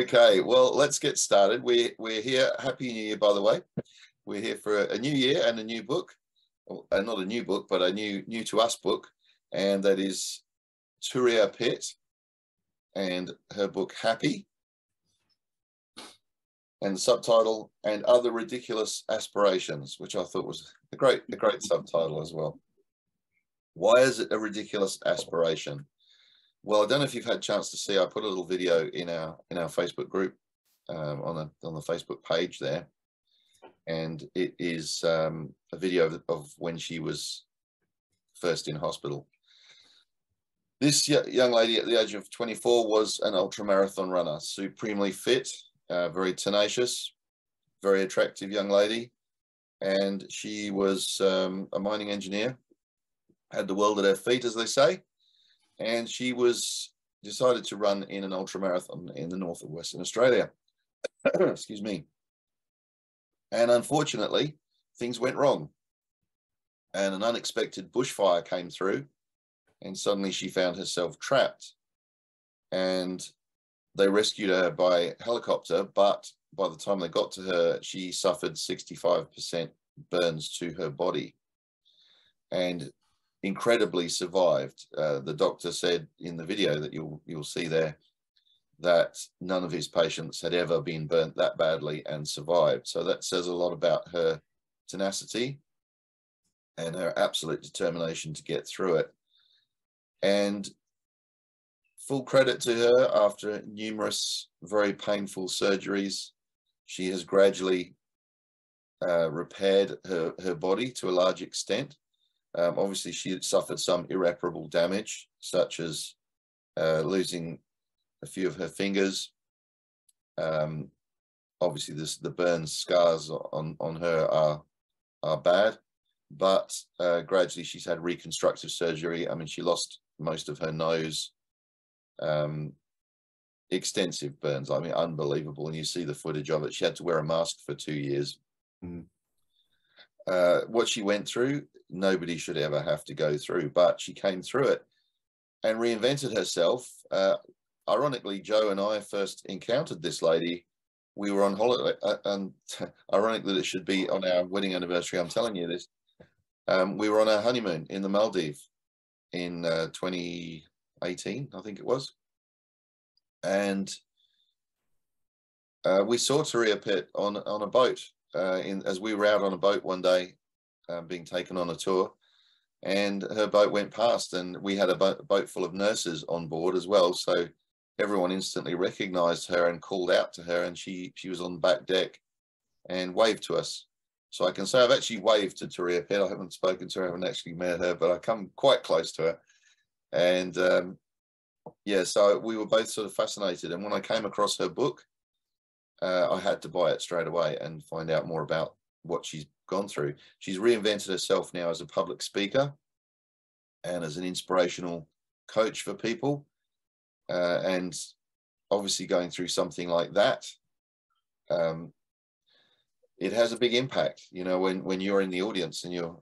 Okay, well, let's get started. We're here. Happy New Year, by the way. We're here for a new year and a new book. Not a new book, but a new to us book. And that is Turia Pitt and her book, Happy. And the subtitle, And Other Ridiculous Aspirations, which I thought was a great subtitle as well. Why is it a ridiculous aspiration? Well, I don't know if you've had a chance to see, I put a little video in our Facebook group on the Facebook page there. And it is a video of when she was first in hospital. This young lady at the age of 24 was an ultramarathon runner, supremely fit, very tenacious, very attractive young lady. And she was a mining engineer, had the world at her feet, as they say. And she decided to run in an ultramarathon in the north of Western Australia. Excuse me. And unfortunately, things went wrong. And an unexpected bushfire came through. And suddenly she found herself trapped. And they rescued her by helicopter. But by the time they got to her, she suffered 65% burns to her body. And incredibly survived. The doctor said in the video that you'll see there that none of his patients had ever been burnt that badly and survived. So that says a lot about her tenacity and her absolute determination to get through it. And full credit to her, after numerous very painful surgeries, she has gradually repaired her body to a large extent. Obviously, she had suffered some irreparable damage, such as losing a few of her fingers. Obviously, the burns, scars on her are bad, but gradually she's had reconstructive surgery. I mean, she lost most of her nose. Extensive burns. I mean, unbelievable. And you see the footage of it. She had to wear a mask for 2 years. Mm-hmm. What she went through, nobody should ever have to go through, but she came through it and reinvented herself. Ironically, Joe and I first encountered this lady. We were on holiday, and ironic that it should be on our wedding anniversary, I'm telling you this. We were on our honeymoon in the Maldives in 2018, I think it was. And we saw Turia Pitt on a boat. As we were out on a boat one day, being taken on a tour, and her boat went past, and we had a boat full of nurses on board as well. So everyone instantly recognized her and called out to her, and she was on the back deck and waved to us. So I can say I've actually waved to Turia Pitt. I haven't spoken to her, I haven't actually met her, but I come quite close to her. And yeah, so we were both sort of fascinated. And when I came across her book, I had to buy it straight away and find out more about what she's gone through. She's reinvented herself now as a public speaker and as an inspirational coach for people. And obviously going through something like that, it has a big impact. You know, when you're in the audience and you're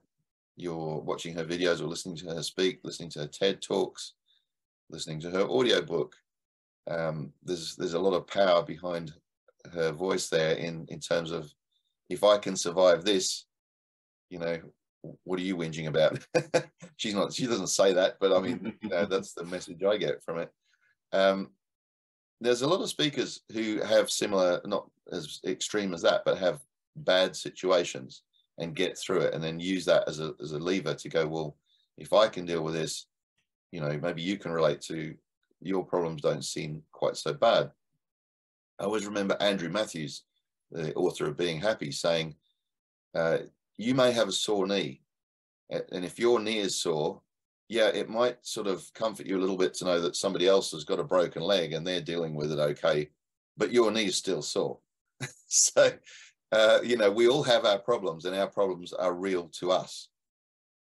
watching her videos or listening to her speak, listening to her TED Talks, listening to her audiobook, there's a lot of power behind her voice there in terms of, if I can survive this, you know, what are you whinging about? She doesn't say that, but I mean, you know, that's the message I get from it. There's a lot of speakers who have similar, not as extreme as that, but have bad situations and get through it, and then use that as a lever to go, well, if I can deal with this, you know, maybe you can relate to, your problems don't seem quite so bad. I always remember Andrew Matthews, the author of Being Happy, saying, you may have a sore knee. And if your knee is sore, yeah, it might sort of comfort you a little bit to know that somebody else has got a broken leg and they're dealing with it okay, but your knee is still sore. So, you know, we all have our problems, and our problems are real to us.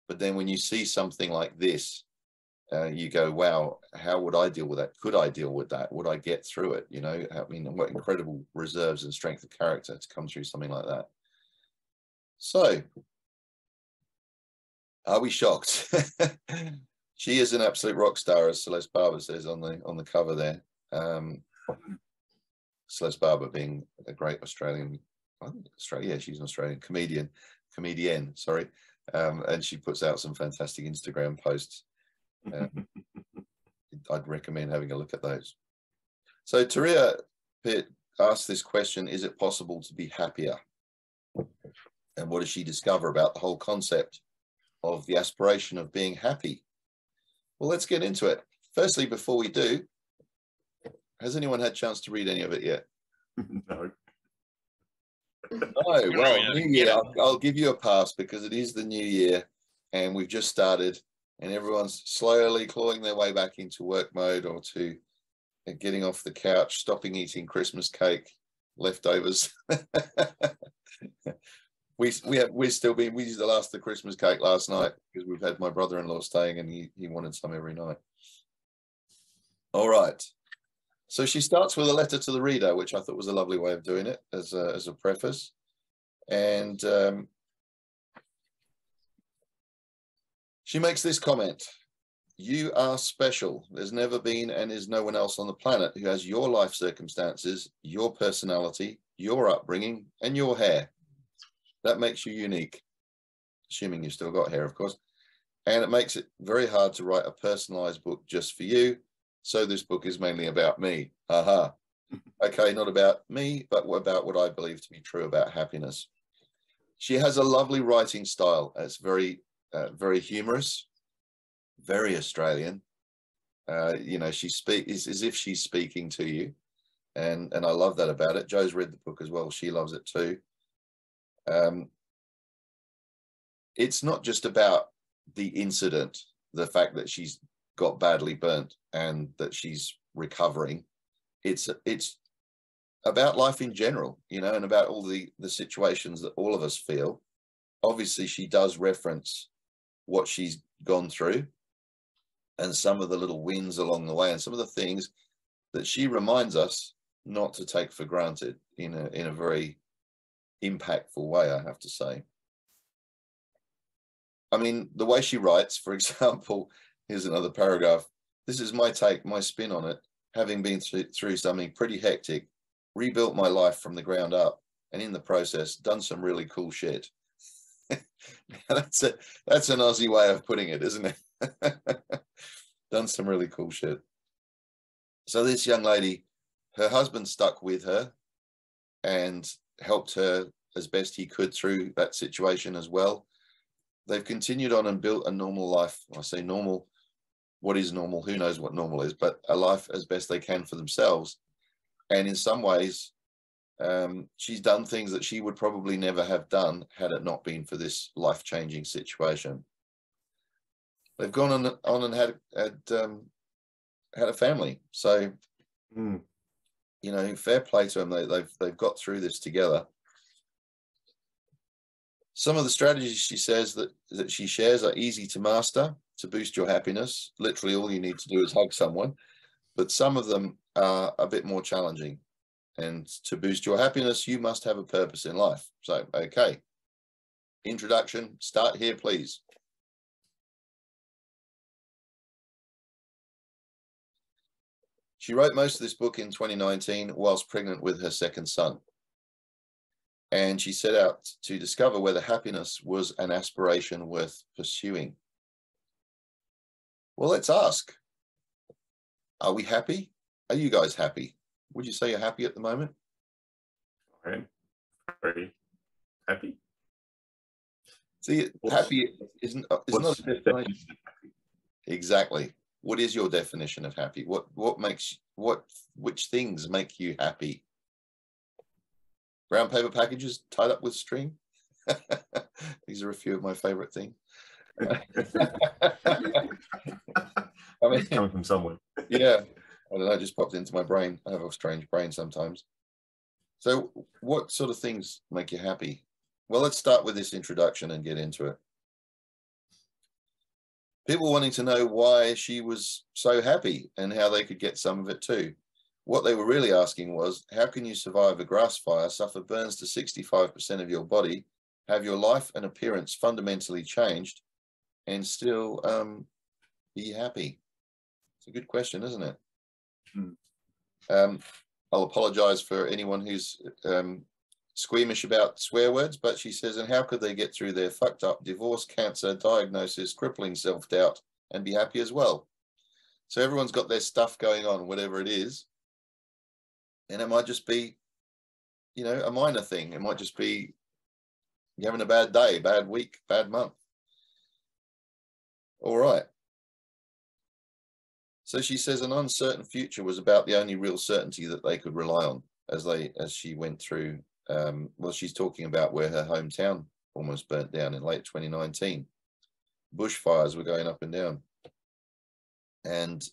But then when you see something like this, you go, wow, how would I deal with that? Could I deal with that? Would I get through it? You know, I mean, what incredible reserves and strength of character to come through something like that. So, are we shocked? She is an absolute rock star, as Celeste Barber says on the cover there. Celeste Barber being a great Australian, I think Australia, yeah, she's an Australian comedienne, sorry. And she puts out some fantastic Instagram posts. I'd recommend having a look at those. So Turia Pitt asked this question, is it possible to be happier? And what does she discover about the whole concept of the aspiration of being happy? Well, let's get into it. Firstly, before we do, has anyone had a chance to read any of it yet? No. No, well, New Year, I'll give you a pass because it is the New Year and we've just started and everyone's slowly clawing their way back into work mode or to getting off the couch, stopping eating Christmas cake, leftovers. We used the last of the Christmas cake last night because we've had my brother-in-law staying and he wanted some every night. All right. So she starts with a letter to the reader, which I thought was a lovely way of doing it as a preface. And she makes this comment, you are special. There's never been and is no one else on the planet who has your life circumstances, your personality, your upbringing, and your hair. That makes you unique, assuming you've still got hair, of course. And it makes it very hard to write a personalized book just for you. So this book is mainly about me. Aha. Okay, not about me, but about what I believe to be true about happiness. She has a lovely writing style. It's very, very humorous, very Australian. You know, she speaks as if she's speaking to you. And I love that about it. Jo's read the book as well. She loves it too. It's not just about the incident, the fact that she's got badly burnt and that she's recovering. It's about life in general, you know, and about all the situations that all of us feel. Obviously, she does reference what she's gone through and some of the little wins along the way and some of the things that she reminds us not to take for granted in a very impactful way, I have to say. I mean, the way she writes, for example, here's another paragraph. This is my take, my spin on it. Having been through something pretty hectic, rebuilt my life from the ground up, and in the process, done some really cool shit. that's an Aussie way of putting it, isn't it? Done some really cool shit. So this young lady, her husband stuck with her and helped her as best he could through that situation as well. They've continued on and built a normal life. I say normal. What is normal? Who knows what normal is, but a life as best they can for themselves. And in some ways, she's done things that she would probably never have done had it not been for this life-changing situation. They've gone on and had a family. So, you know, fair play to them. They've got through this together. Some of the strategies she says that she shares are easy to master to boost your happiness. Literally all you need to do is hug someone, but some of them are a bit more challenging. And to boost your happiness, you must have a purpose in life. So, okay. Introduction, start here, please. She wrote most of this book in 2019 whilst pregnant with her second son. And she set out to discover whether happiness was an aspiration worth pursuing. Well, let's ask, are we happy? Are you guys happy? Would you say you're happy at the moment? I am very happy. See, happy is not a definition. Exactly. What is your definition of happy? Which things make you happy? Brown paper packages tied up with string. These are a few of my favorite things. I mean, it's coming from somewhere. Yeah. I don't know, it just popped into my brain. I have a strange brain sometimes. So what sort of things make you happy? Well, let's start with this introduction and get into it. People wanting to know why she was so happy and how they could get some of it too. What they were really asking was, how can you survive a grass fire, suffer burns to 65% of your body, have your life and appearance fundamentally changed, and still be happy? It's a good question, isn't it? I'll apologize for anyone who's squeamish about swear words, but she says, and how could they get through their fucked up divorce, cancer, diagnosis, crippling self-doubt, and be happy as well? So everyone's got their stuff going on, whatever it is. And it might just be, you know, a minor thing. It might just be you're having a bad day, bad week, bad month. All right. So she says an uncertain future was about the only real certainty that they could rely on as she went through. Well, she's talking about where her hometown almost burnt down in late 2019. Bushfires were going up and down. And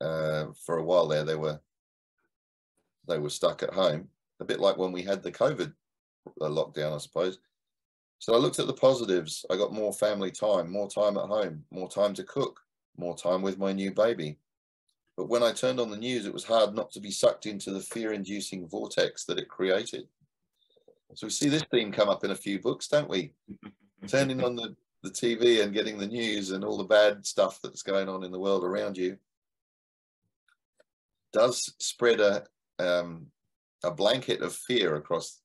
for a while there, they were stuck at home, a bit like when we had the COVID lockdown, I suppose. So I looked at the positives. I got more family time, more time at home, more time to cook, more time with my new baby. But when I turned on the news, it was hard not to be sucked into the fear-inducing vortex that it created. So we see this theme come up in a few books, don't we? Turning on the TV and getting the news and all the bad stuff that's going on in the world around you does spread a blanket of fear across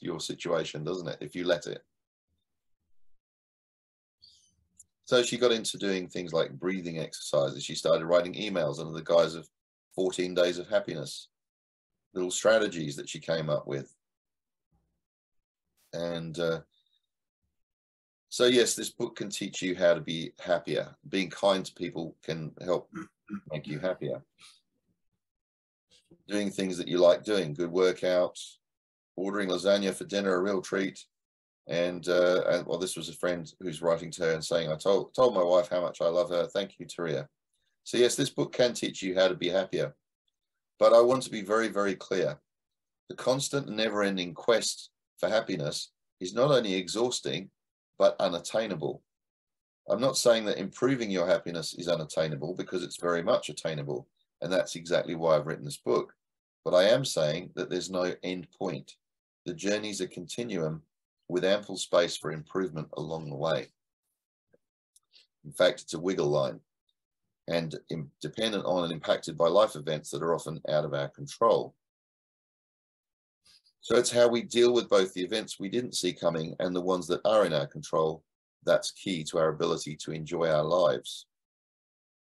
your situation, doesn't it, if you let it? So she got into doing things like breathing exercises. She started writing emails under the guise of 14 days of happiness, little strategies that she came up with. And so yes, this book can teach you how to be happier. Being kind to people can help make you happier. Doing things that you like doing, good workouts, ordering lasagna for dinner, a real treat. And well, this was a friend who's writing to her and saying, I told my wife how much I love her. Thank you, Turia. So yes, this book can teach you how to be happier. But I want to be very, very clear. The constant and never-ending quest for happiness is not only exhausting, but unattainable. I'm not saying that improving your happiness is unattainable, because it's very much attainable. And that's exactly why I've written this book. But I am saying that there's no end point. The journey's a continuum with ample space for improvement along the way. In fact, it's a wiggle line and dependent on and impacted by life events that are often out of our control. So it's how we deal with both the events we didn't see coming and the ones that are in our control. That's key to our ability to enjoy our lives.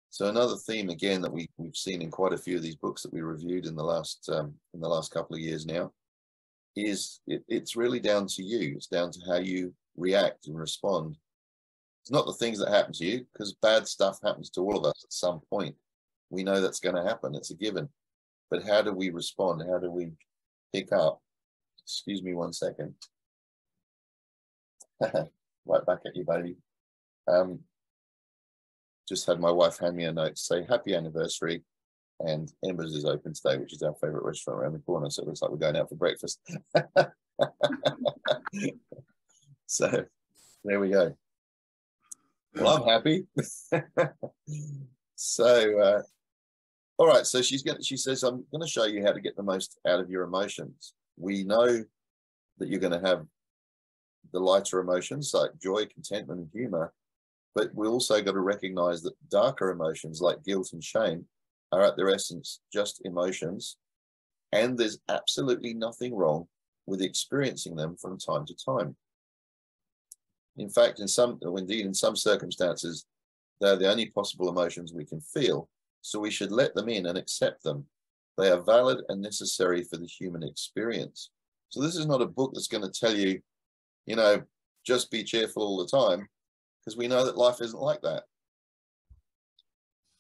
So another theme, again, that we've seen in quite a few of these books that we reviewed in the last couple of years now, is it's really down to you. It's down to how you react and respond. It's not the things that happen to you, because bad stuff happens to all of us at some point. We know that's going to happen. It's a given. But how do we respond? How do we pick up? Excuse me one second. Right back at you, baby. Just had my wife hand me a note to say happy anniversary, and Embers is open today, which is our favorite restaurant around the corner. So it looks like we're going out for breakfast. So there we go. Well, I'm happy. So, all right. So she says, I'm going to show you how to get the most out of your emotions. We know that you're going to have the lighter emotions like joy, contentment, and humor. But we also got to recognize that darker emotions like guilt and shame are at their essence just emotions. And there's absolutely nothing wrong with experiencing them from time to time. In fact, indeed in some circumstances, they're the only possible emotions we can feel. So we should let them in and accept them. They are valid and necessary for the human experience. So this is not a book that's going to tell you, you know, just be cheerful all the time. Because we know that life isn't like that.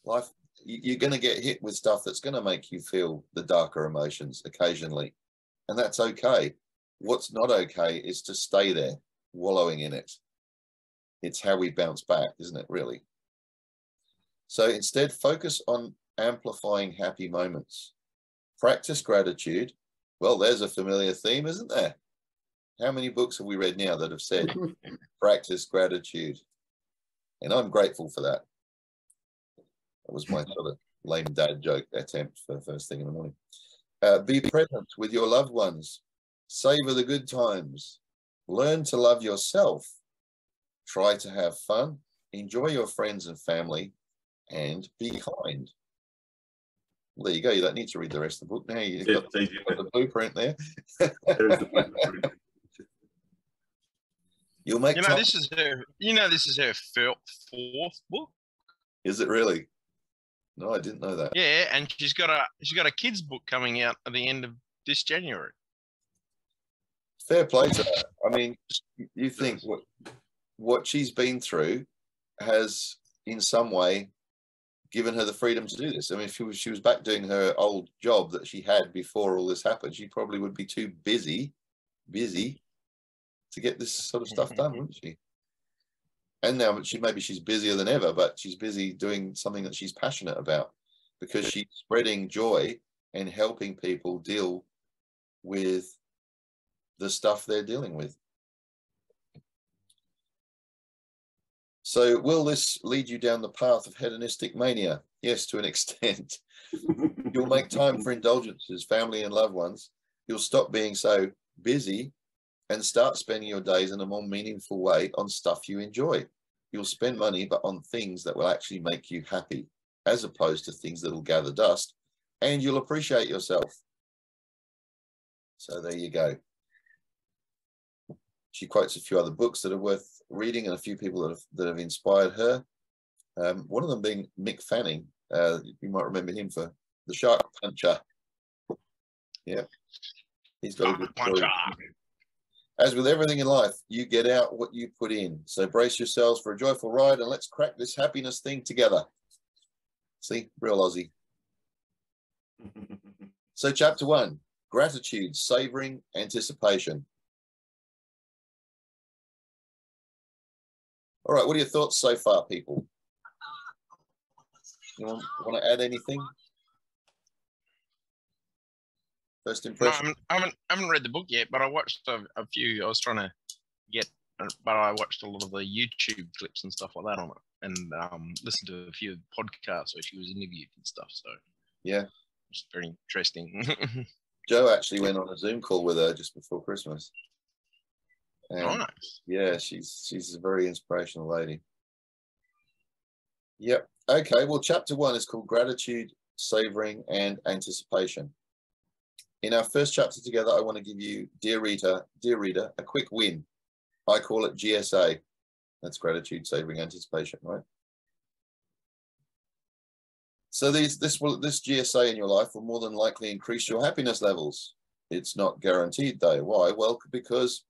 Life, you're going to get hit with stuff that's going to make you feel the darker emotions occasionally. And that's okay. What's not okay is to stay there, wallowing in it. It's how we bounce back, isn't it, really? So instead, focus on amplifying happy moments. Practice gratitude. Well, there's a familiar theme, isn't there? How many books have we read now that have said practice gratitude? And I'm grateful for that. That was my sort of lame dad joke attempt for the first thing in the morning. Be present with your loved ones. Savor the good times. Learn to love yourself. Try to have fun. Enjoy your friends and family. And be kind. Well, there you go. You don't need to read the rest of the book now. You've got the blueprint there. There is the blueprint. You'll make. You know, this is her fourth book. Is it really? No, I didn't know that. Yeah, and she's got a kids book coming out at the end of this January. Fair play to her. I mean, you think what she's been through has in some way given her the freedom to do this. I mean, if she was back doing her old job that she had before all this happened, she probably would be too busy to get this sort of stuff done, wouldn't she? And now maybe she's busier than ever, but she's busy doing something that she's passionate about, because she's spreading joy and helping people deal with the stuff they're dealing with. So will this lead you down the path of hedonistic mania? Yes, to an extent. You'll make time for indulgences, family and loved ones. You'll stop being so busy and start spending your days in a more meaningful way on stuff you enjoy. You'll spend money, but on things that will actually make you happy, as opposed to things that will gather dust, and you'll appreciate yourself. So there you go. She quotes a few other books that are worth reading and a few people that have inspired her. One of them being Mick Fanning. You might remember him for The Shark Puncher. Yeah. He's got a good story. As with everything in life, you get out what you put in. So brace yourselves for a joyful ride, and let's crack this happiness thing together. See, real Aussie. So chapter 1, gratitude, savoring, anticipation. All right, what are your thoughts so far, people? You want to add anything? First impression. No, I haven't read the book yet, but I watched a few. I was trying to get, but I watched a lot of the YouTube clips and stuff like that on it, and listened to a few podcasts where she was interviewed and stuff. So yeah, it's very interesting. Joe actually went on a Zoom call with her just before Christmas. Nice. Yeah, she's a very inspirational lady. Yep. Okay. Well, chapter 1 is called Gratitude, Savoring, and Anticipation. In our first chapter together, I want to give you, dear reader, a quick win. I call it GSA. That's gratitude, savoring, anticipation, right? So this GSA in your life will more than likely increase your happiness levels. It's not guaranteed, though. Why? Well, because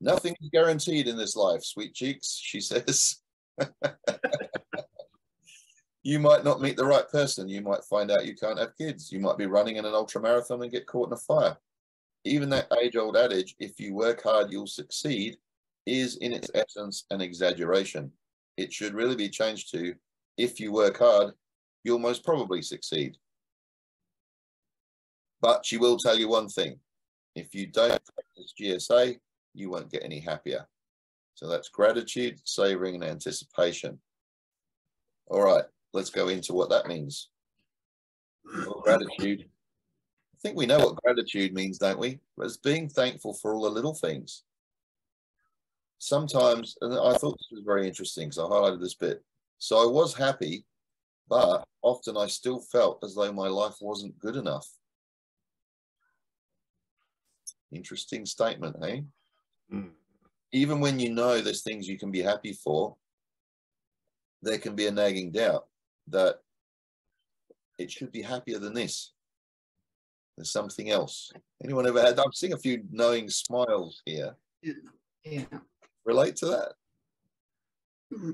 nothing is guaranteed in this life, sweet cheeks, she says. You might not meet the right person. You might find out you can't have kids. You might be running in an ultra marathon and get caught in a fire. Even that age-old adage, if you work hard, you'll succeed, is in its essence an exaggeration. It should really be changed to, if you work hard, you'll most probably succeed. But she will tell you one thing. If you don't practice GSA, you won't get any happier. So that's gratitude, savoring, and anticipation. All right. Let's go into what that means. Well, gratitude. I think we know what gratitude means, don't we? It's being thankful for all the little things. Sometimes, and I thought this was very interesting, so I highlighted this bit. So I was happy, but often I still felt as though my life wasn't good enough. Interesting statement, hey? Mm. Even when you know there's things you can be happy for, there can be a nagging doubt that it should be happier than this. There's something else. Anyone ever had? I'm seeing a few knowing smiles here. Yeah. Relate to that? Mm-hmm.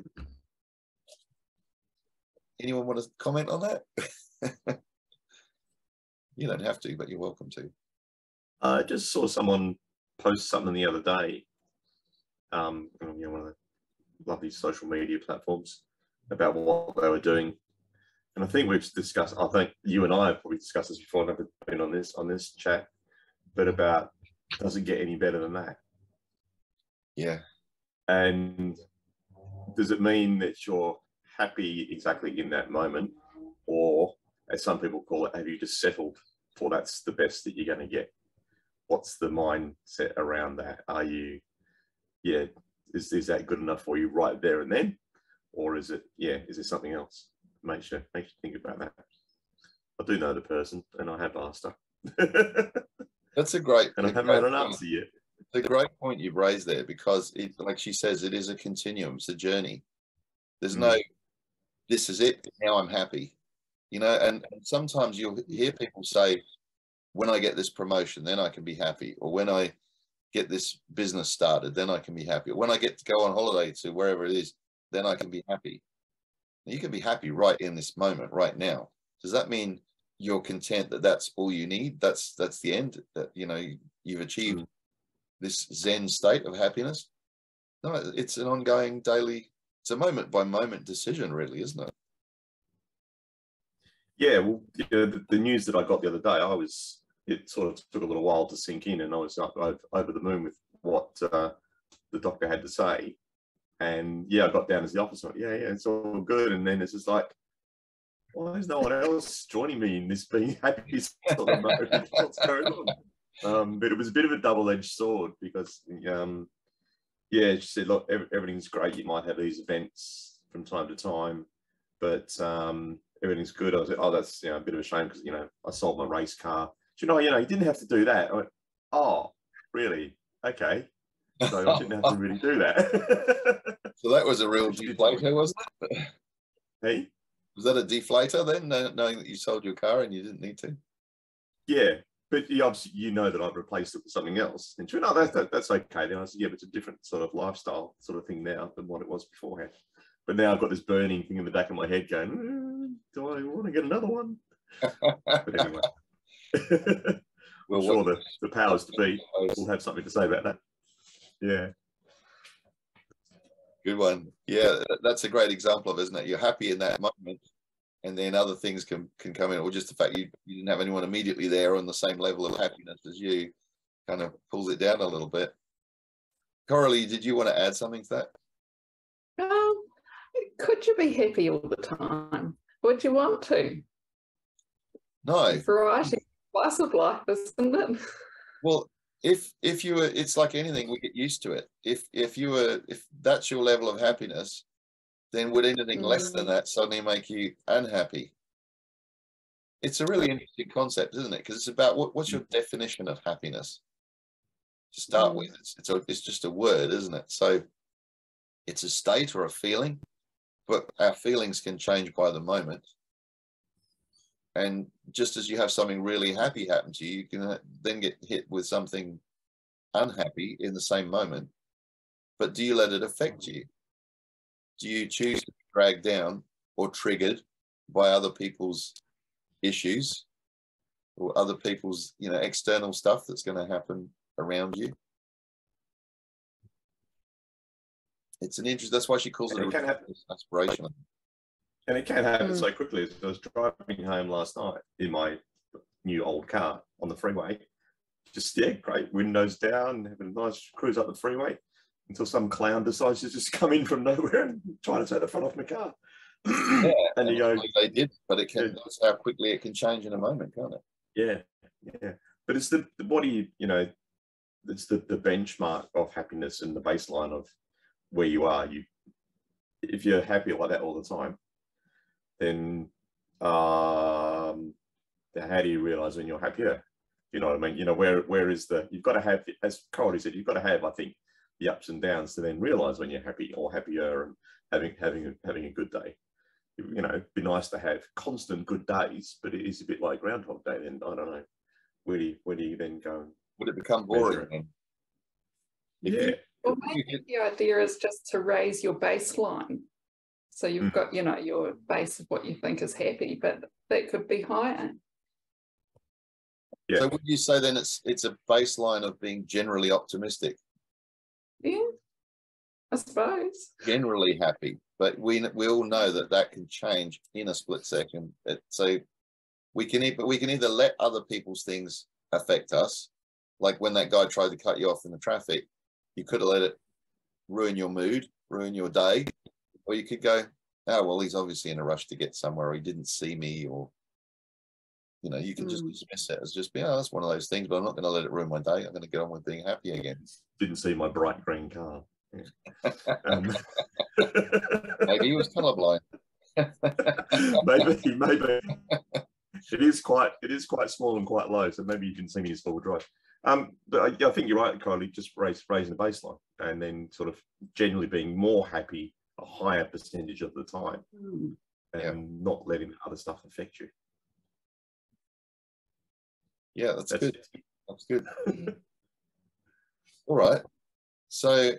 Anyone want to comment on that? You don't have to, but you're welcome to. I just saw someone post something the other day. You know, one of the lovely social media platforms, about what they were doing. And I think we've discussed, I think you and I have probably discussed this before, I've never been on this chat, but about, does it get any better than that? Yeah. And does it mean that you're happy exactly in that moment? Or, as some people call it, have you just settled for that's the best that you're going to get? What's the mindset around that? Are you, yeah, is that good enough for you right there and then? Or is it something else? Make sure you think about that. I do know the person, and I have asked her. That's a great. And I haven't had an answer yet. It's a great point you've raised there, because it, like she says, it is a continuum. It's a journey. There's no, this is it. Now I'm happy, you know. And sometimes you'll hear people say, when I get this promotion, then I can be happy, or when I get this business started, then I can be happy, or when I get to go on holiday to wherever it is, then I can be happy. You can be happy right in this moment, right now. Does that mean you're content that that's all you need? That's the end, that, you know, you've achieved this Zen state of happiness? No, it's an ongoing daily, it's a moment by moment decision, really, isn't it? Yeah, well, you know, the news that I got the other day, it sort of took a little while to sink in, and I was up over the moon with what the doctor had to say. And yeah, I got down to the office and went, yeah, it's all good. And then it's just like, why is no one else joining me in this being happy sort of mode? What's going on? But it was a bit of a double-edged sword, because, yeah, she said, look, everything's great. You might have these events from time to time, but everything's good. I was like, oh, that's, you know, a bit of a shame, because, you know, I sold my race car. Do you know, you didn't have to do that. I went, oh, really? Okay. So I didn't have to really do that. So that was a real deflator, wasn't it? Hey? Was that a deflator then, knowing that you sold your car and you didn't need to? Yeah, but you know that I've replaced it with something else. And you know, that's okay. Then I said, yeah, but it's a different sort of lifestyle sort of thing now than what it was beforehand. But now I've got this burning thing in the back of my head going, do I want to get another one? But anyway, well, I'm sure the powers to be will have something to say about that. Yeah. Good one. Yeah, that's a great example of, isn't it? You're happy in that moment, and then other things can come in, or just the fact you didn't have anyone immediately there on the same level of happiness as you kind of pulls it down a little bit. Coralie, did you want to add something to that? Could you be happy all the time? Would you want to? No. Variety, slice of life, isn't it? Well, if you were, it's like anything, we get used to it. If that's your level of happiness, then would anything less than that suddenly make you unhappy? It's a really interesting concept, isn't it? Because it's about what's your definition of happiness to start with. It's just a word, isn't it? So it's a state or a feeling, but our feelings can change by the moment. And just as you have something really happy happen to you, you can then get hit with something unhappy in the same moment. But do you let it affect you? Do you choose to be dragged down or triggered by other people's issues or other people's, you know, external stuff that's going to happen around you? It's an interest. That's why she calls it aspirational. And it can happen so quickly. As I was driving home last night in my new old car on the freeway, just, yeah, great, windows down, having a nice cruise up the freeway, until some clown decides to just come in from nowhere and try to take the front off my car. Yeah, and you go, they did, but it can, that's how quickly it can change in a moment, can't it? Yeah, yeah. But it's the body, you know, it's the benchmark of happiness and the baseline of where you are. If you're happy like that all the time, then how do you realise when you're happier? You know what I mean? You know, where is the, you've got to have, as Coralie said, you've got to have, I think, the ups and downs to then realise when you're happy or happier and having a good day. You know, it'd be nice to have constant good days, but it is a bit like Groundhog Day then. I don't know. Where do you then go? Would it become boring then? Yeah. Well, maybe the idea is just to raise your baseline. So you've got, you know, your base of what you think is happy, but that could be higher. Yeah. So would you say then it's a baseline of being generally optimistic? Yeah, I suppose. Generally happy, but we all know that can change in a split second. So we can either let other people's things affect us, like when that guy tried to cut you off in the traffic, you could have let it ruin your mood, ruin your day. Or you could go, oh, well, he's obviously in a rush to get somewhere, or he didn't see me, or, you know, you can just dismiss it as just being, oh, that's one of those things, but I'm not going to let it ruin my day. I'm going to get on with being happy again. Didn't see my bright green car. Yeah. Maybe he was colourblind. maybe. It is quite small and quite low, so maybe you can see me as full drive. But I think you're right, Kylie, just raising the baseline and then sort of generally being more happy a higher percentage of the time and not letting other stuff affect you. Yeah, that's good. It. That's good. All right. So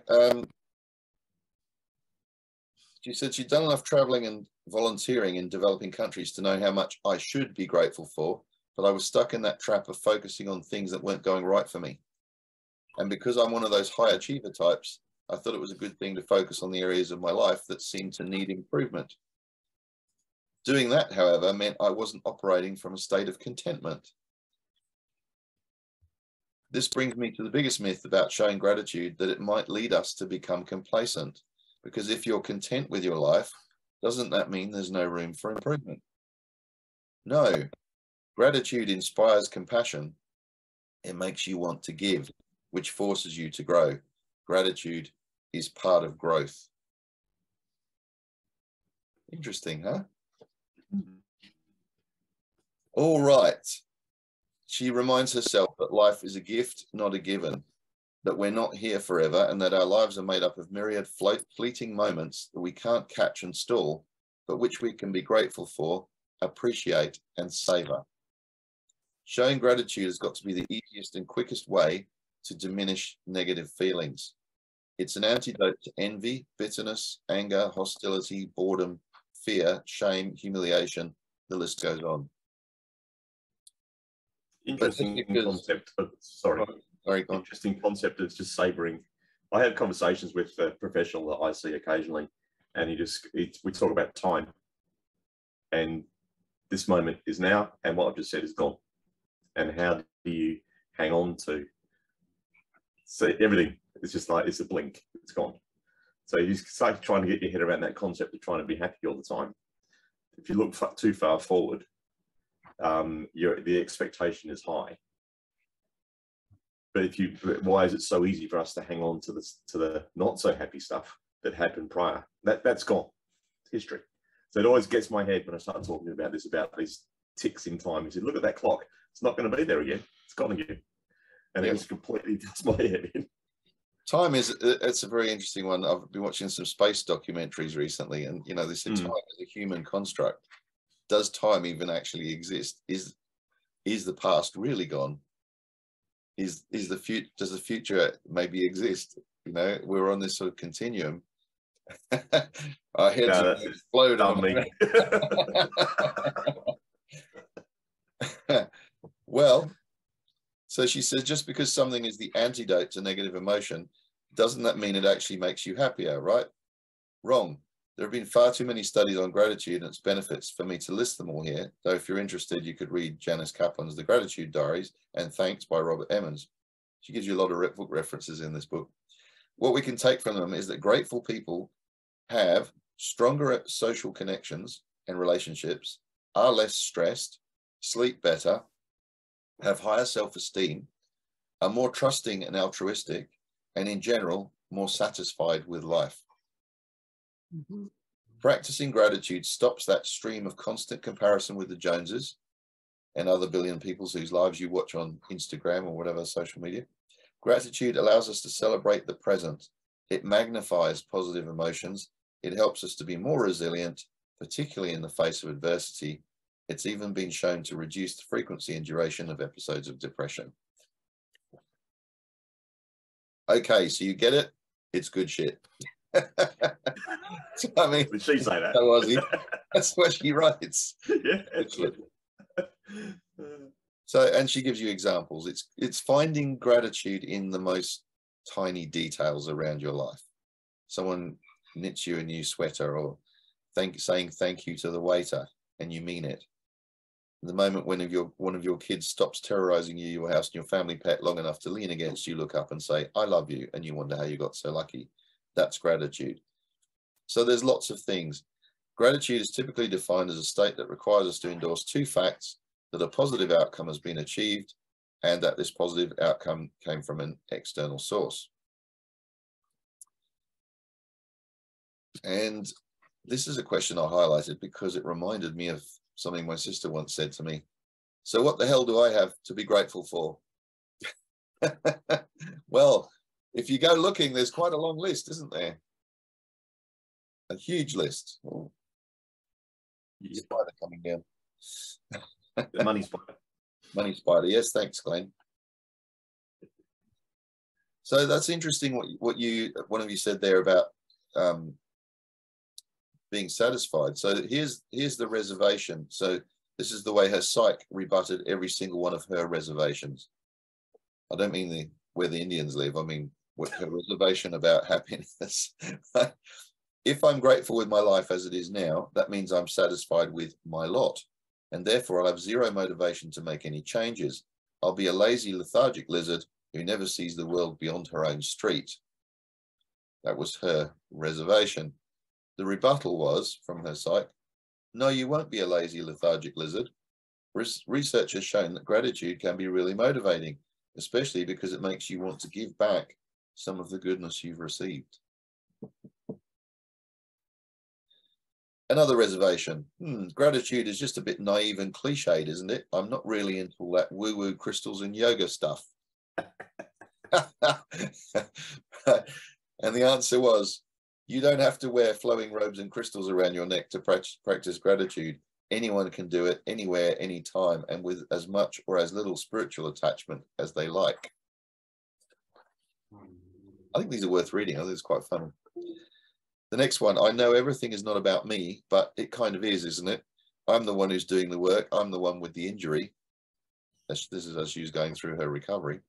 she said she'd done enough traveling and volunteering in developing countries to know how much I should be grateful for, but I was stuck in that trap of focusing on things that weren't going right for me. And because I'm one of those high achiever types, I thought it was a good thing to focus on the areas of my life that seemed to need improvement. Doing that, however, meant I wasn't operating from a state of contentment. This brings me to the biggest myth about showing gratitude, that it might lead us to become complacent, because if you're content with your life, doesn't that mean there's no room for improvement? No, gratitude inspires compassion. It makes you want to give, which forces you to grow. Gratitude is part of growth. Interesting, huh? All right. She reminds herself that life is a gift, not a given, that we're not here forever, and that our lives are made up of myriad fleeting moments that we can't catch and stall, but which we can be grateful for, appreciate, and savor. Showing gratitude has got to be the easiest and quickest way to diminish negative feelings. It's an antidote to envy, bitterness, anger, hostility, boredom, fear, shame, humiliation. The list goes on. Interesting concept. Interesting concept of just savouring. I have conversations with a professional that I see occasionally, and we talk about time. And this moment is now, and what I've just said is gone. And how do you hang on to? So everything is just like, it's a blink, it's gone. So you start trying to get your head around that concept of trying to be happy all the time. If you look too far forward, the expectation is high. But why is it so easy for us to hang on to the not so happy stuff that happened prior? That's gone. It's history. So it always gets my head when I start talking about this, about these ticks in time. You say, look at that clock. It's not going to be there again. It's gone again. And it just completely does my head in. Time it's a very interesting one. I've been watching some space documentaries recently, and you know, they said time is a human construct. Does time even actually exist? Is the past really gone? Is the future? Does the future maybe exist? You know, we're on this sort of continuum. Our heads explode on me. Well, so she says, just because something is the antidote to negative emotion, doesn't that mean it actually makes you happier? Right? Wrong. There have been far too many studies on gratitude and its benefits for me to list them all here, though if you're interested, you could read Janice Kaplan's The Gratitude Diaries and Thanks by Robert Emmons. She gives you a lot of book references in this book. What we can take from them is that grateful people have stronger social connections and relationships, are less stressed, sleep better, have higher self-esteem, are more trusting and altruistic, and in general, more satisfied with life. Mm-hmm. Practicing gratitude stops that stream of constant comparison with the Joneses and other billion peoples whose lives you watch on Instagram or whatever social media. Gratitude allows us to celebrate the present. It magnifies positive emotions. It helps us to be more resilient, particularly in the face of adversity. It's even been shown to reduce the frequency and duration of episodes of depression. Okay, so you get it. It's good shit. I mean, did she say that? That's what she writes. Yeah, absolutely. So, and she gives you examples. It's finding gratitude in the most tiny details around your life. Someone knits you a new sweater, or saying thank you to the waiter, and you mean it. The moment when one of your kids stops terrorizing you, your house, and your family pet long enough to lean against you, look up and say, "I love you," and you wonder how you got so lucky. That's gratitude. So there's lots of things. Gratitude is typically defined as a state that requires us to endorse two facts: that a positive outcome has been achieved, and that this positive outcome came from an external source. And this is a question I highlighted because it reminded me of something my sister once said to me. So what the hell do I have to be grateful for? Well, if you go looking, there's quite a long list, isn't there? A huge list. Oh. Yeah. Spider coming down. The money spider. Money spider. Yes, thanks, Glenn. So that's interesting. One of you said there about being satisfied. So here's the reservation. So this is the way her psyche rebutted every single one of her reservations. I don't mean where the Indians live. I mean with her reservation about happiness. If I'm grateful with my life as it is now, that means I'm satisfied with my lot, and therefore I'll have zero motivation to make any changes. I'll be a lazy, lethargic lizard who never sees the world beyond her own street. That was her reservation. The rebuttal was, from her psyche, no, you won't be a lazy, lethargic lizard. Research has shown that gratitude can be really motivating, especially because it makes you want to give back some of the goodness you've received. Another reservation. Gratitude is just a bit naive and cliched, isn't it? I'm not really into all that woo-woo crystals and yoga stuff. And the answer was, you don't have to wear flowing robes and crystals around your neck to practice gratitude. Anyone can do it anywhere, anytime, and with as much or as little spiritual attachment as they like. I think these are worth reading. I think it's quite fun. The next one, I know everything is not about me, but it kind of is, isn't it? I'm the one who's doing the work. I'm the one with the injury. This is as she's going through her recovery.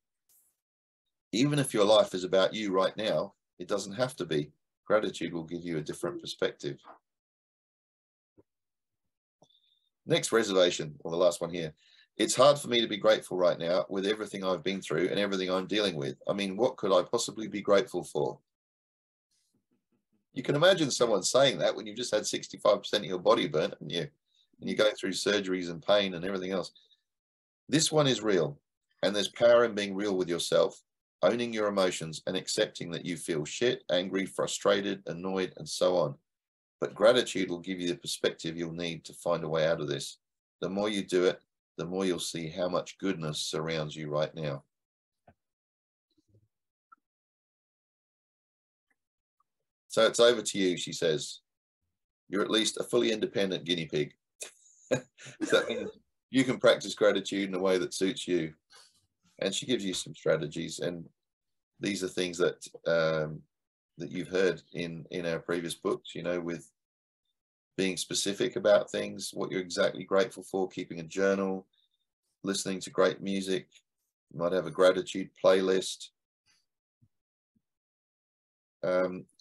Even if your life is about you right now, it doesn't have to be. Gratitude will give you a different perspective. Next reservation, or the last one here. It's hard for me to be grateful right now with everything I've been through and everything I'm dealing with. I mean, what could I possibly be grateful for? You can imagine someone saying that when you've just had 65% of your body burnt and you're going through surgeries and pain and everything else. This one is real, and there's power in being real with yourself, owning your emotions and accepting that you feel shit, angry, frustrated, annoyed, and so on. But gratitude will give you the perspective you'll need to find a way out of this. The more you do it, the more you'll see how much goodness surrounds you right now. So it's over to you, she says. You're at least a fully independent guinea pig. That means you can practice gratitude in a way that suits you. And she gives you some strategies. And these are things that that you've heard in our previous books, you know, with being specific about things, what you're exactly grateful for, keeping a journal, listening to great music. You might have a gratitude playlist.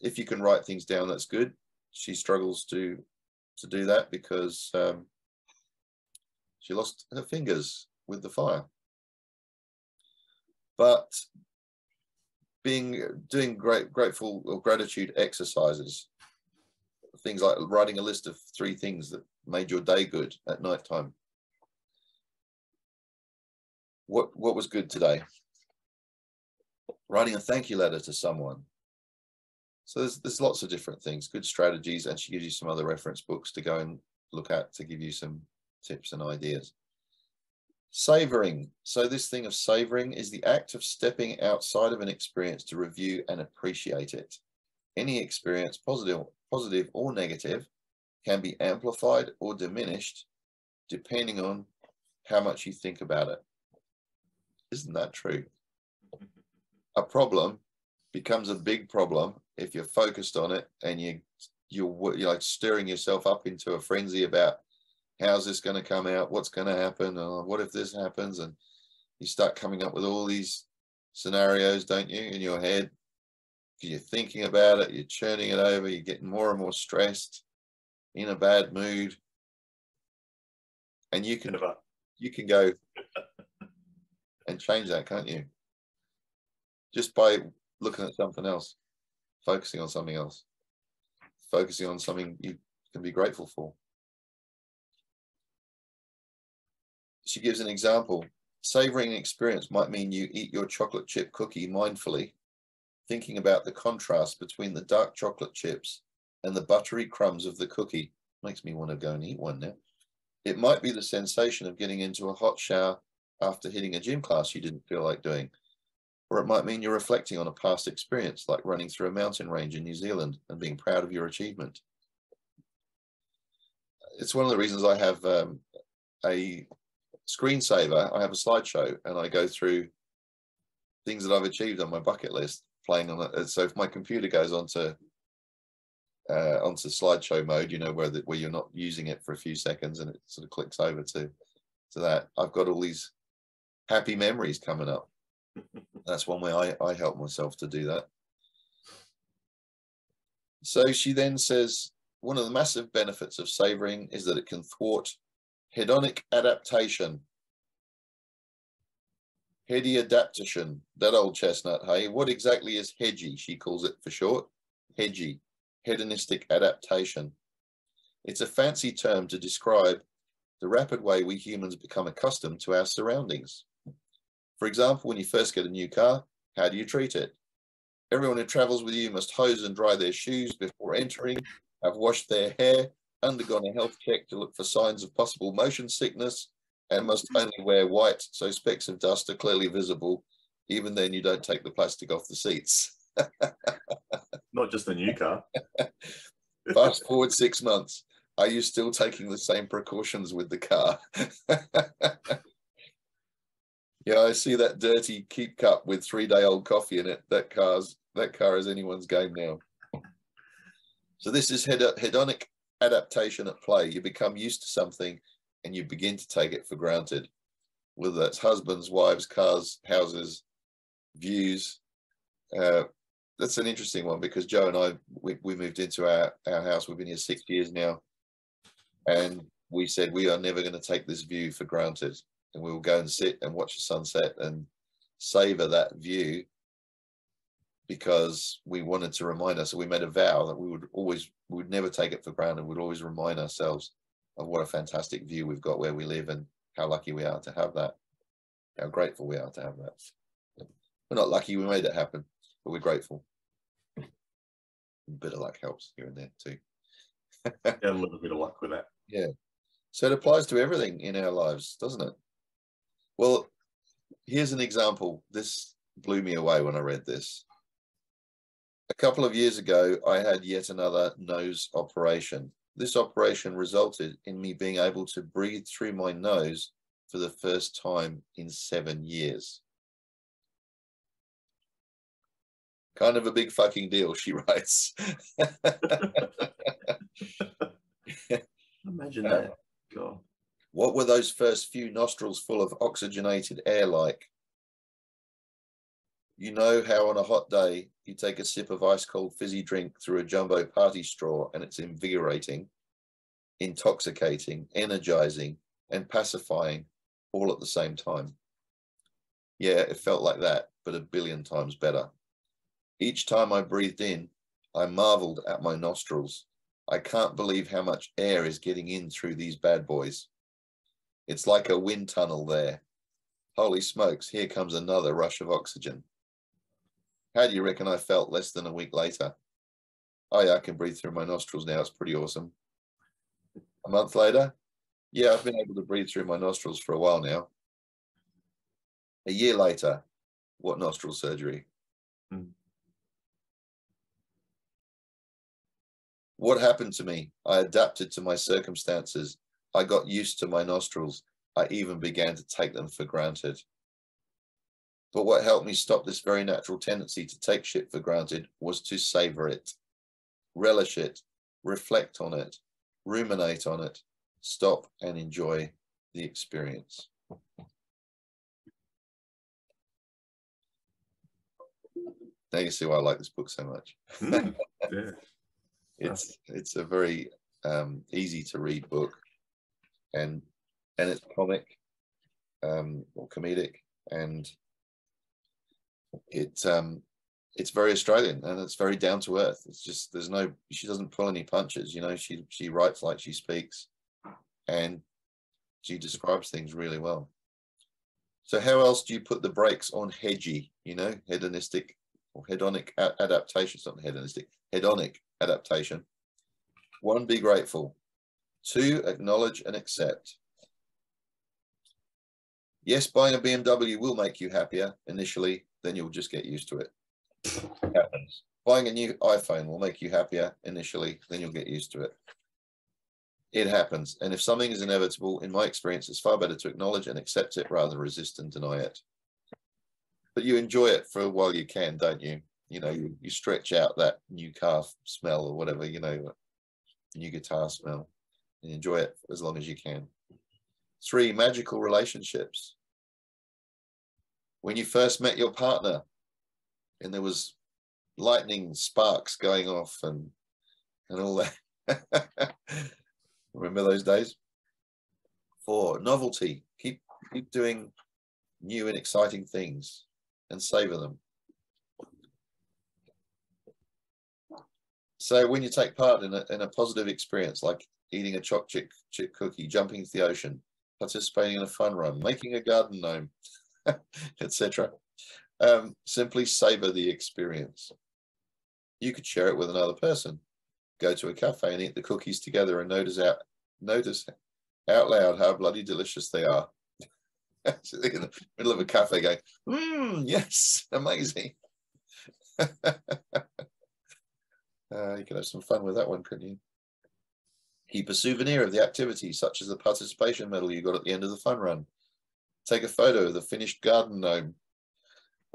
If you can write things down, that's good. She struggles to do that because she lost her fingers with the fire. But doing gratitude exercises, things like writing a list of 3 things that made your day good at nighttime. What was good today? Writing a thank you letter to someone. So there's lots of different things, good strategies, and she gives you some other reference books to go and look at to give you some tips and ideas. Savoring. So this thing of savoring is the act of stepping outside of an experience to review and appreciate it. Any experience, positive or negative, can be amplified or diminished depending on how much you think about it. Isn't that true? A problem becomes a big problem if you're focused on it and you're like stirring yourself up into a frenzy about how's this going to come out, what's going to happen, or what if this happens, and you start coming up with all these scenarios, don't you, in your head, because you're thinking about it, you're churning it over, you're getting more and more stressed, in a bad mood, and you can go and change that, can't you? Just by looking at something else, focusing on something else, focusing on something you can be grateful for. She gives an example. Savoring an experience might mean you eat your chocolate chip cookie mindfully, thinking about the contrast between the dark chocolate chips and the buttery crumbs of the cookie. Makes me want to go and eat one now. It might be the sensation of getting into a hot shower after hitting a gym class you didn't feel like doing. Or it might mean you're reflecting on a past experience, like running through a mountain range in New Zealand and being proud of your achievement. It's one of the reasons I have a screensaver. I have a slideshow and I go through things that I've achieved on my bucket list, playing on it. So if my computer goes onto slideshow mode, you know, where you're not using it for a few seconds and it sort of clicks over to that, I've got all these happy memories coming up. That's one way I help myself to do that. So she then says, one of the massive benefits of savoring is that it can thwart hedonic adaptation. Heady adaptation, that old chestnut, hey? What exactly is hedgy? She calls it for short. Hedgy, hedonistic adaptation. It's a fancy term to describe the rapid way we humans become accustomed to our surroundings. For example, when you first get a new car, how do you treat it? Everyone who travels with you must hose and dry their shoes before entering, have washed their hair, undergone a health check to look for signs of possible motion sickness, and must only wear white, so specks of dust are clearly visible. Even then, you don't take the plastic off the seats. Not just the new car. Fast forward 6 months. Are you still taking the same precautions with the car? Yeah, I see that dirty keep cup with 3-day-old coffee in it. That car is anyone's game now. So this is hedonic adaptation at play. You become used to something and you begin to take it for granted, whether that's husbands, wives, cars, houses, views. That's an interesting one because Joe and I, we moved into our house. We've been here 6 years now. And we said, we are never going to take this view for granted. And we will go and sit and watch the sunset and savor that view because we wanted to remind us. So we made a vow that we would never take it for granted. We'd always remind ourselves of what a fantastic view we've got where we live and how lucky we are to have that, how grateful we are to have that. We're not lucky we made it happen, but we're grateful. A bit of luck helps here and there too. Yeah, a little bit of luck with that. Yeah. So it applies to everything in our lives, doesn't it? Well, here's an example. This blew me away when I read this. A couple of years ago, I had yet another nose operation. This operation resulted in me being able to breathe through my nose for the first time in 7 years. Kind of a big fucking deal, she writes. Imagine that. God. What were those first few nostrils full of oxygenated air like? You know how on a hot day you take a sip of ice cold fizzy drink through a jumbo party straw and it's invigorating, intoxicating, energizing and pacifying all at the same time. Yeah, it felt like that, but 1 billion times better. Each time I breathed in, I marveled at my nostrils. I can't believe how much air is getting in through these bad boys. It's like a wind tunnel there. Holy smokes, here comes another rush of oxygen. How do you reckon I felt less than a week later? Oh yeah, I can breathe through my nostrils now. It's pretty awesome. A month later? Yeah, I've been able to breathe through my nostrils for a while now. A year later, what nostril surgery? What happened to me? I adapted to my circumstances. I got used to my nostrils. I even began to take them for granted. But what helped me stop this very natural tendency to take shit for granted was to savor it, relish it, reflect on it, ruminate on it, stop and enjoy the experience. Now you see why I like this book so much. Yeah. It's a very easy to read book, and it's comic or comedic, and it's very Australian and it's very down to earth. It's just she doesn't pull any punches, you know. She writes like she speaks, and she describes things really well. So how else do you put the brakes on hedgy, you know, hedonistic or hedonic adaptation? It's not hedonistic, hedonic adaptation. One, be grateful. 2, acknowledge and accept. Yes, buying a BMW will make you happier initially, then you'll just get used to it. It happens. Buying a new iPhone will make you happier initially, then you'll get used to it. It happens. And if something is inevitable, in my experience, it's far better to acknowledge and accept it rather than resist and deny it. But you enjoy it for a while you can, don't you? You know, you stretch out that new car smell or whatever, you know, new guitar smell, and enjoy it as long as you can. 3, magical relationships. When you first met your partner and there was lightning sparks going off and all that. Remember those days? 4, novelty. Keep doing new and exciting things and savor them. So when you take part in a positive experience, like eating a chocolate chip cookie, jumping to the ocean, participating in a fun run, making a garden gnome, etc. Simply savor the experience. You could share it with another person. Go to a cafe and eat the cookies together and notice out loud how bloody delicious they are. Actually, in the middle of a cafe going, yes, amazing. You could have some fun with that one, couldn't you? Keep a souvenir of the activity, such as the participation medal you got at the end of the fun run. Take a photo of the finished garden gnome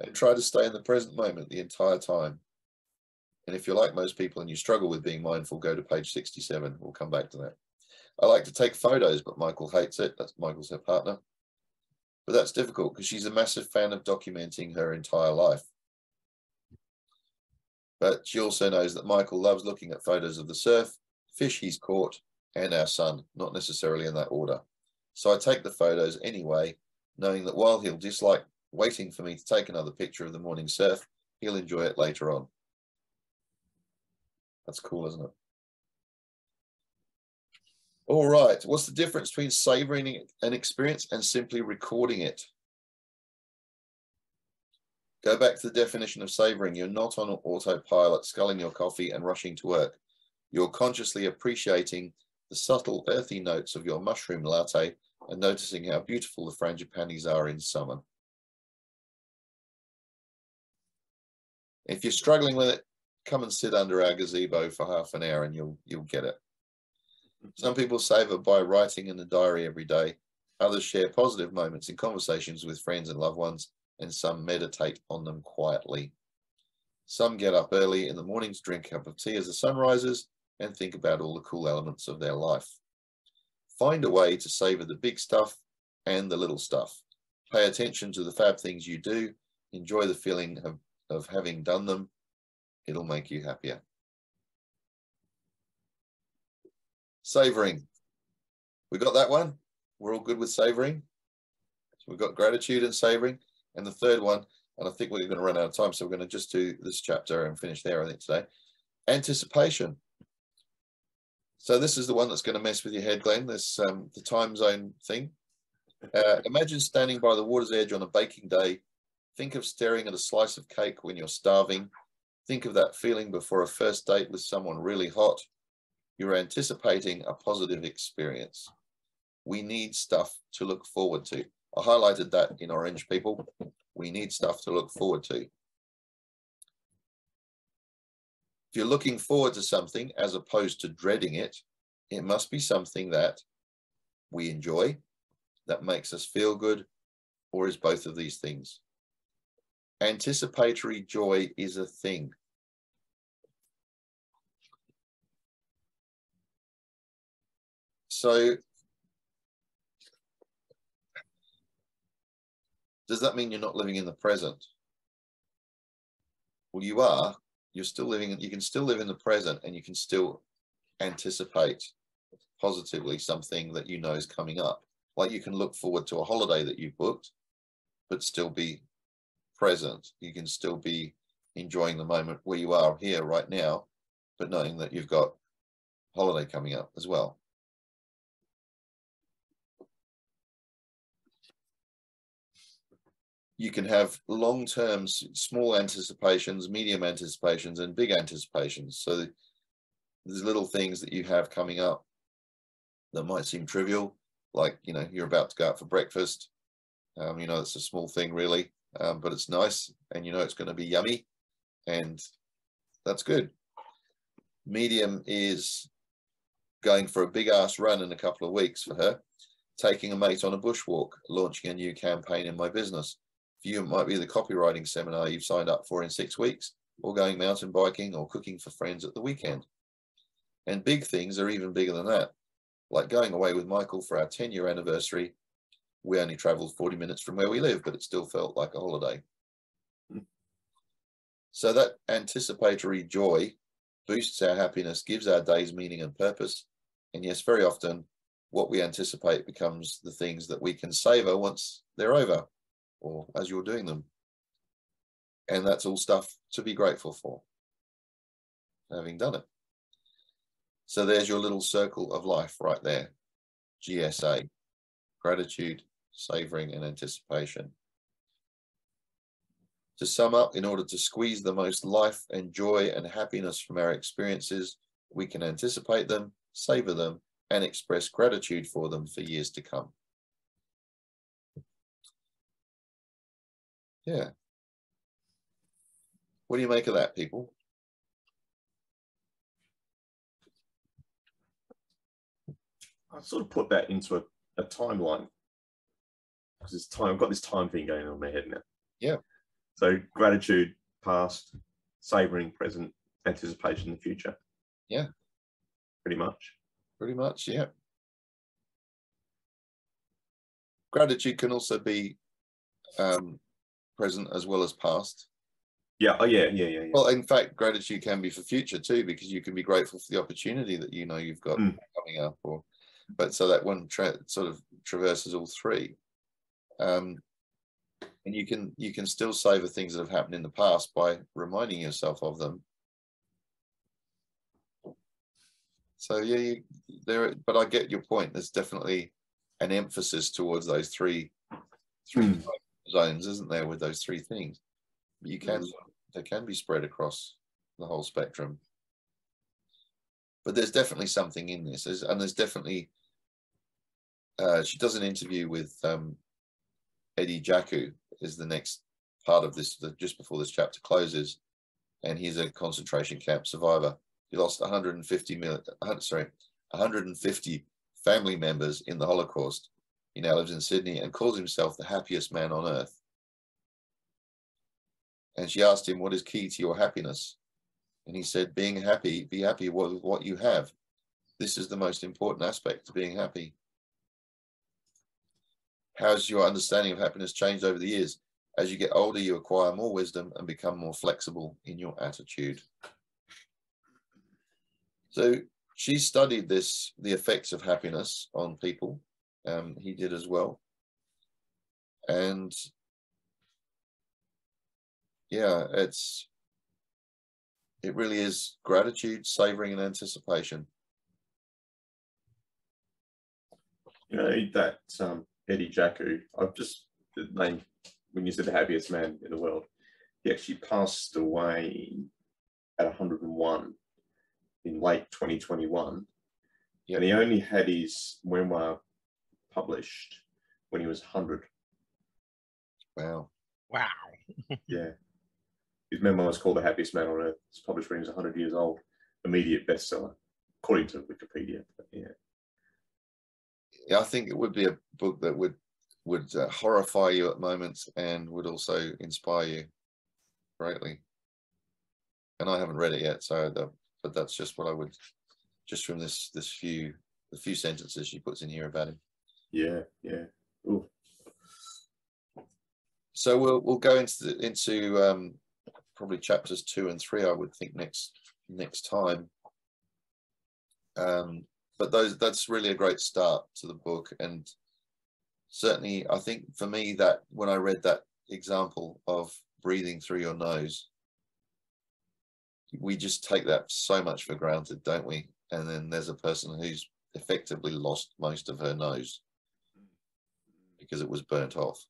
and try to stay in the present moment the entire time. And if you're like most people and you struggle with being mindful, go to page 67. We'll come back to that. I like to take photos, but Michael hates it. That's Michael's her partner. But that's difficult because she's a massive fan of documenting her entire life. But she also knows that Michael loves looking at photos of the surf, fish he's caught, and our son, not necessarily in that order. So I take the photos anyway, knowing that while he'll dislike waiting for me to take another picture of the morning surf, he'll enjoy it later on. That's cool, isn't it? All right, what's the difference between savoring an experience and simply recording it? Go back to the definition of savoring. You're not on autopilot, sculling your coffee and rushing to work. You're consciously appreciating the subtle earthy notes of your mushroom latte and noticing how beautiful the frangipanis are in summer. If you're struggling with it, come and sit under our gazebo for half an hour and you'll get it. Some people savor by writing in a diary every day. Others share positive moments in conversations with friends and loved ones, and some meditate on them quietly. Some get up early in the morning to drink a cup of tea as the sun rises and think about all the cool elements of their life. Find a way to savor the big stuff and the little stuff. Pay attention to the fab things you do. Enjoy the feeling of having done them. It'll make you happier. Savoring. We got that one. We're all good with savoring. So we've got gratitude and savoring. And the third one, and I think we're going to run out of time, so we're going to just do this chapter and finish there, I think, today. Anticipation. So this is the one that's going to mess with your head, Glenn, this the time zone thing. Imagine standing by the water's edge on a baking day. Think of staring at a slice of cake when you're starving. Think of that feeling before a first date with someone really hot. You're anticipating a positive experience. We need stuff to look forward to. I highlighted that in orange, people. We need stuff to look forward to. If you're looking forward to something as opposed to dreading it, it must be something that we enjoy, that makes us feel good, or is both of these things. Anticipatory joy is a thing. So, does that mean you're not living in the present? Well, you are. You're still living, you can still live in the present and you can still anticipate positively something that you know is coming up. Like you can look forward to a holiday that you've booked, but still be present. You can still be enjoying the moment where you are here right now, but knowing that you've got a holiday coming up as well. You can have long-term small anticipations, medium anticipations, and big anticipations. So there's little things that you have coming up that might seem trivial, like, you know, you're about to go out for breakfast. You know, it's a small thing really, but it's nice, and you know it's going to be yummy, and that's good. Medium is going for a big ass run in a couple of weeks for her, taking a mate on a bushwalk, launching a new campaign in my business. For you, it might be the copywriting seminar you've signed up for in 6 weeks, or going mountain biking, or cooking for friends at the weekend. And big things are even bigger than that, like going away with Michael for our 10-year anniversary. We only traveled 40 minutes from where we live, but it still felt like a holiday. So that anticipatory joy boosts our happiness, gives our days meaning and purpose. And yes, very often what we anticipate becomes the things that we can savor once they're over, or as you're doing them. And that's all stuff to be grateful for, having done it. So there's your little circle of life right there. GSA, gratitude, savoring, and anticipation. To sum up, in order to squeeze the most life and joy and happiness from our experiences, we can anticipate them, savor them, and express gratitude for them for years to come. Yeah. What do you make of that, people? I sort of put that into a timeline, because it's time. I've got this time thing going on in my head now. Yeah. So gratitude, past, savoring, present, anticipation, the future. Yeah. Pretty much. Pretty much, yeah. Gratitude can also be present as well as past. Yeah. Oh, yeah. Well, in fact, gratitude can be for future too, because you can be grateful for the opportunity that you know you've got coming up, or, but so that one sort of traverses all three. And you can still savor things that have happened in the past by reminding yourself of them. So yeah, but I get your point. There's definitely an emphasis towards those three zones, isn't there, with those three things. They can be spread across the whole spectrum. But there's definitely something in this, and there's definitely. She does an interview with Eddie Jaku, is the next part of this, just before this chapter closes, and he's a concentration camp survivor. He lost 150 family members in the Holocaust. He now lives in Sydney and calls himself the happiest man on earth. And she asked him, what is key to your happiness? And he said, being happy, be happy with what you have. This is the most important aspect to being happy. How's your understanding of happiness changed over the years? As you get older, you acquire more wisdom and become more flexible in your attitude. So she studied this, the effects of happiness on people. He did as well. And yeah, it really is gratitude, savoring, and anticipation. You know, that Eddie Jaku, I've just, the name, when you said the happiest man in the world, he actually passed away at 101 in late 2021. Yep. And he only had his memoir published when he was 100. Wow. Wow. Yeah. His memoir is called The Happiest Man on Earth. It's published when he was 100 years old. Immediate bestseller, according to Wikipedia. But yeah. I think it would be a book that would horrify you at moments and would also inspire you greatly. And I haven't read it yet, so but that's just what I would, just from the few sentences she puts in here about him. Yeah, yeah. Ooh. So we'll go into probably chapters 2 and 3, I would think, next time. But that's really a great start to the book, and certainly I think for me that when I read that example of breathing through your nose, we just take that so much for granted, don't we? And then there's a person who's effectively lost most of her nose because it was burnt off.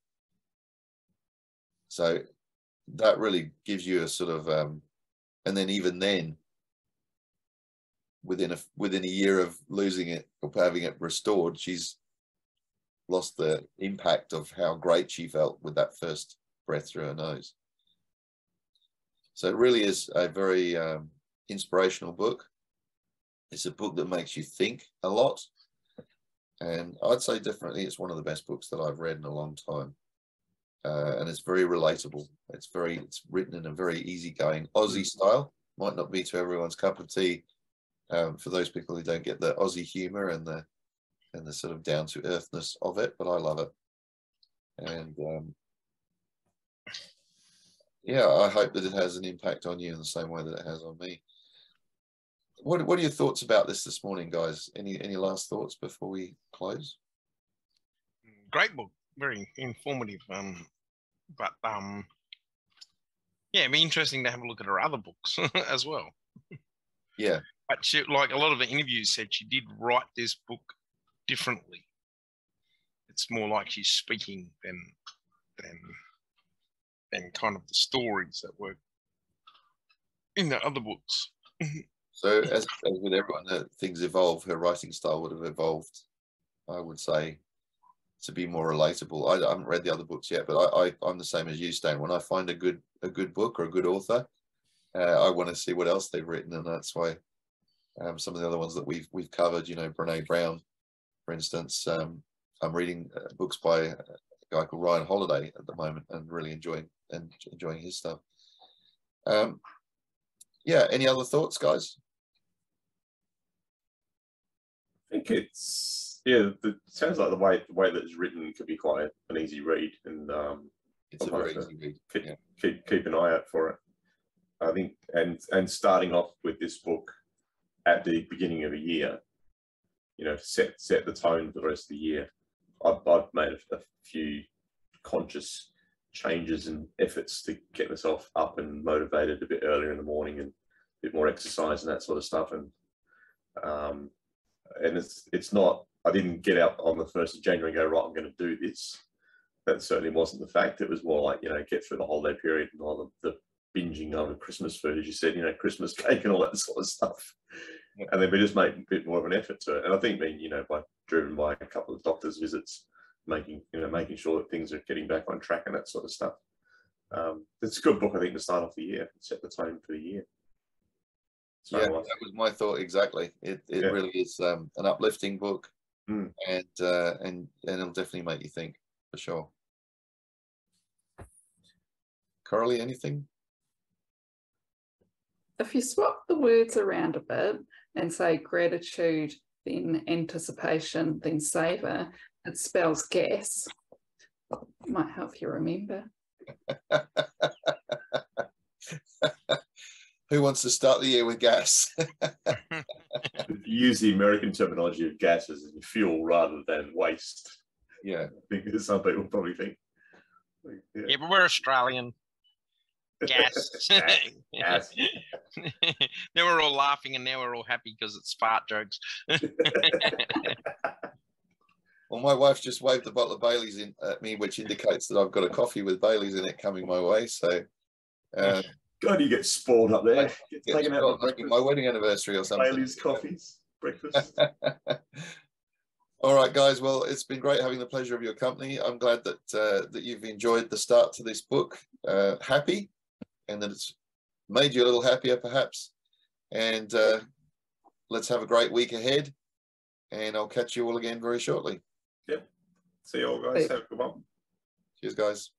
So that really gives you a sort of, and then even then, within a year of losing it or having it restored, she's lost the impact of how great she felt with that first breath through her nose. So it really is a very inspirational book. It's a book that makes you think a lot. And I'd say definitely it's one of the best books that I've read in a long time. And it's very relatable. It's written in a very easygoing Aussie style. Might not be to everyone's cup of tea, for those people who don't get the Aussie humor and the sort of down to earthness of it, but I love it. And yeah, I hope that it has an impact on you in the same way that it has on me. What are your thoughts about this morning, guys? Any last thoughts before we close? Great book, very informative. Yeah, it'd be interesting to have a look at her other books as well. Yeah, but she, like a lot of the interviews said, she did write this book differently. It's more like she's speaking than kind of the stories that were in the other books. So as with everyone, things evolve. Her writing style would have evolved, I would say, to be more relatable. I haven't read the other books yet, but I'm the same as you, Stan. When I find a good book or a good author, I want to see what else they've written, and that's why some of the other ones that we've covered, you know, Brene Brown, for instance. I'm reading books by a guy called Ryan Holiday at the moment, and really enjoying his stuff. Yeah, any other thoughts, guys? I think it's, yeah, it sounds like the way that it's written could be quite an easy read, and it's a very easy read. Keep an eye out for it, I think, and starting off with this book at the beginning of a year, you know, set the tone for the rest of the year. I've made a few conscious changes and efforts to get myself up and motivated a bit earlier in the morning, and a bit more exercise and that sort of stuff. And it's not, I didn't get up on the 1st of January and go, right, I'm going to do this. That certainly wasn't the fact. It was more like, you know, get through the holiday period and all the binging over Christmas food, as you said, you know, Christmas cake and all that sort of stuff. Yeah. And then we just made a bit more of an effort to it. And I think, being, you know, driven by a couple of doctor's visits, making sure that things are getting back on track and that sort of stuff. It's a good book, I think, to start off the year, set the tone for the year. So yeah, that was my thought exactly. It really is an uplifting book, and it'll definitely make you think, for sure. Coralie, anything? If you swap the words around a bit and say gratitude, then anticipation, then savour, it spells gas. Might help you remember. Who wants to start the year with gas? Use the American terminology of gas as fuel rather than waste. Yeah. Because some people probably think. Yeah, yeah, but we're Australian. Gas. Gas. Now we're all laughing and now we're all happy because it's fart jokes. Well, my wife just waved a bottle of Baileys at me, which indicates that I've got a coffee with Baileys in it coming my way. So, God, you get spoiled up there. Get taken out for my wedding anniversary or something. Baileys, coffees, breakfast. All right, guys. Well, it's been great having the pleasure of your company. I'm glad that you've enjoyed the start to this book, Happy, and that it's made you a little happier, perhaps. And let's have a great week ahead. And I'll catch you all again very shortly. Yep. See you all, guys. Have a good one. Cheers, guys.